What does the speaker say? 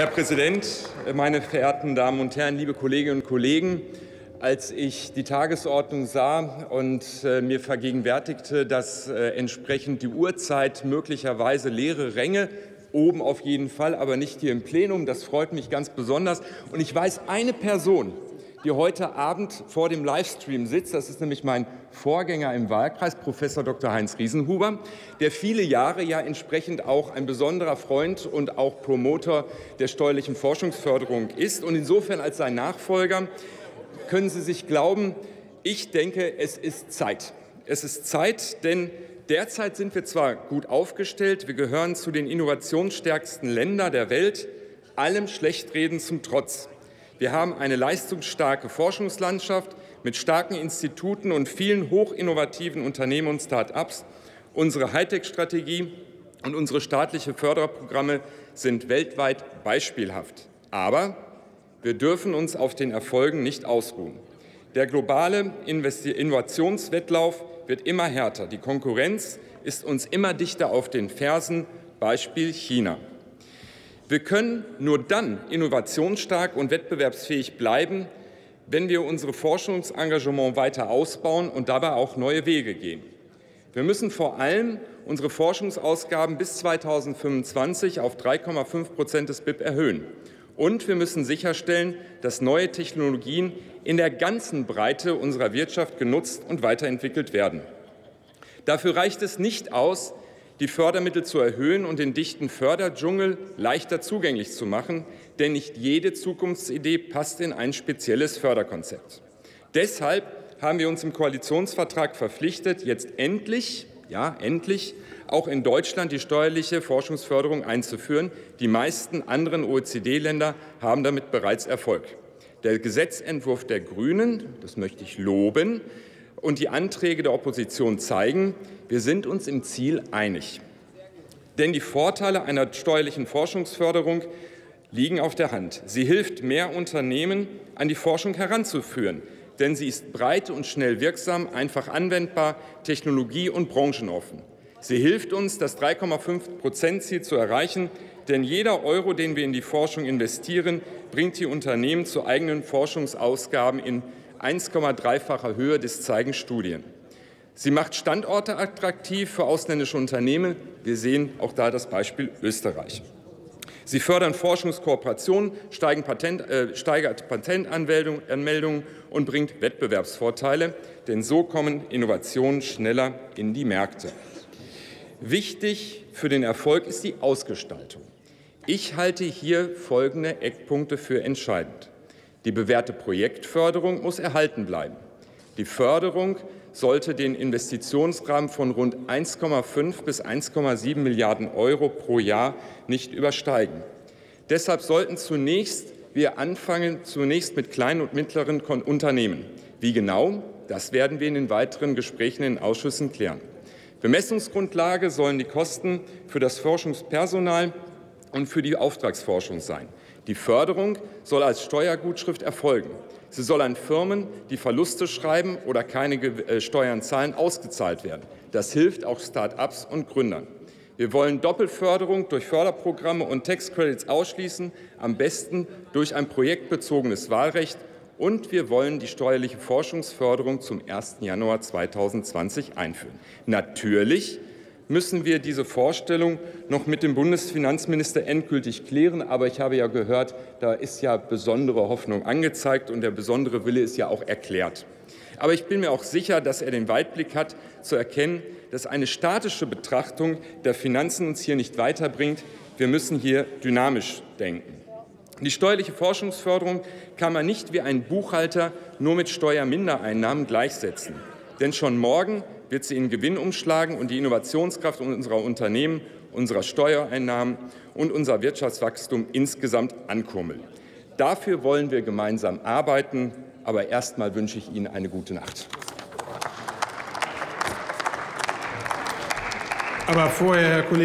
Herr Präsident, meine verehrten Damen und Herren, liebe Kolleginnen und Kollegen! Als ich die Tagesordnung sah und mir vergegenwärtigte, dass entsprechend die Uhrzeit möglicherweise leere Ränge, oben auf jeden Fall, aber nicht hier im Plenum, das freut mich ganz besonders. Und ich weiß eine Person, die heute Abend vor dem Livestream sitzt. Das ist nämlich mein Vorgänger im Wahlkreis, Professor Dr. Heinz Riesenhuber, der viele Jahre ja entsprechend auch ein besonderer Freund und auch Promoter der steuerlichen Forschungsförderung ist. Und insofern als sein Nachfolger können Sie sich glauben, ich denke, es ist Zeit. Es ist Zeit, denn derzeit sind wir zwar gut aufgestellt, wir gehören zu den innovationsstärksten Ländern der Welt, allem Schlechtreden zum Trotz. Wir haben eine leistungsstarke Forschungslandschaft mit starken Instituten und vielen hochinnovativen Unternehmen und Start-ups. Unsere Hightech-Strategie und unsere staatlichen Förderprogramme sind weltweit beispielhaft. Aber wir dürfen uns auf den Erfolgen nicht ausruhen. Der globale Innovationswettlauf wird immer härter. Die Konkurrenz ist uns immer dichter auf den Fersen, Beispiel China. Wir können nur dann innovationsstark und wettbewerbsfähig bleiben, wenn wir unser Forschungsengagement weiter ausbauen und dabei auch neue Wege gehen. Wir müssen vor allem unsere Forschungsausgaben bis 2025 auf 3,5% des BIP erhöhen. Und wir müssen sicherstellen, dass neue Technologien in der ganzen Breite unserer Wirtschaft genutzt und weiterentwickelt werden. Dafür reicht es nicht aus, die Fördermittel zu erhöhen und den dichten Förderdschungel leichter zugänglich zu machen, denn nicht jede Zukunftsidee passt in ein spezielles Förderkonzept. Deshalb haben wir uns im Koalitionsvertrag verpflichtet, jetzt endlich, ja endlich, auch in Deutschland die steuerliche Forschungsförderung einzuführen. Die meisten anderen OECD-Länder haben damit bereits Erfolg. Der Gesetzentwurf der Grünen, das möchte ich loben, und die Anträge der Opposition zeigen, wir sind uns im Ziel einig. Denn die Vorteile einer steuerlichen Forschungsförderung liegen auf der Hand. Sie hilft, mehr Unternehmen an die Forschung heranzuführen, denn sie ist breit und schnell wirksam, einfach anwendbar, technologie- und branchenoffen. Sie hilft uns, das 3,5%-Ziel zu erreichen, denn jeder Euro, den wir in die Forschung investieren, bringt die Unternehmen zu eigenen Forschungsausgaben in 1,3-facher Höhe, das zeigen Studien. Sie macht Standorte attraktiv für ausländische Unternehmen. Wir sehen auch da das Beispiel Österreich. Sie fördern Forschungskooperationen, steigert Patentanmeldungen und bringt Wettbewerbsvorteile, denn so kommen Innovationen schneller in die Märkte. Wichtig für den Erfolg ist die Ausgestaltung. Ich halte hier folgende Eckpunkte für entscheidend. Die bewährte Projektförderung muss erhalten bleiben. Die Förderung sollte den Investitionsrahmen von rund 1,5 bis 1,7 Milliarden Euro pro Jahr nicht übersteigen. Deshalb sollten wir anfangen mit kleinen und mittleren Unternehmen. Wie genau? Das werden wir in den weiteren Gesprächen in den Ausschüssen klären. Bemessungsgrundlage sollen die Kosten für das Forschungspersonal und für die Auftragsforschung sein. Die Förderung soll als Steuergutschrift erfolgen. Sie soll an Firmen, die Verluste schreiben oder keine Steuern zahlen, ausgezahlt werden. Das hilft auch Start-ups und Gründern. Wir wollen Doppelförderung durch Förderprogramme und Tax Credits ausschließen, am besten durch ein projektbezogenes Wahlrecht. Und wir wollen die steuerliche Forschungsförderung zum 1. Januar 2020 einführen. Natürlich müssen wir diese Vorstellung noch mit dem Bundesfinanzminister endgültig klären. Aber ich habe ja gehört, da ist ja besondere Hoffnung angezeigt und der besondere Wille ist ja auch erklärt. Aber ich bin mir auch sicher, dass er den Weitblick hat, zu erkennen, dass eine statische Betrachtung der Finanzen uns hier nicht weiterbringt. Wir müssen hier dynamisch denken. Die steuerliche Forschungsförderung kann man nicht wie ein Buchhalter nur mit Steuermindereinnahmen gleichsetzen. Denn schon morgen wird sie in Gewinn umschlagen und die Innovationskraft unserer Unternehmen, unserer Steuereinnahmen und unser Wirtschaftswachstum insgesamt ankurbeln. Dafür wollen wir gemeinsam arbeiten, aber erstmal wünsche ich Ihnen eine gute Nacht. Aber vorher, Herr Kollege.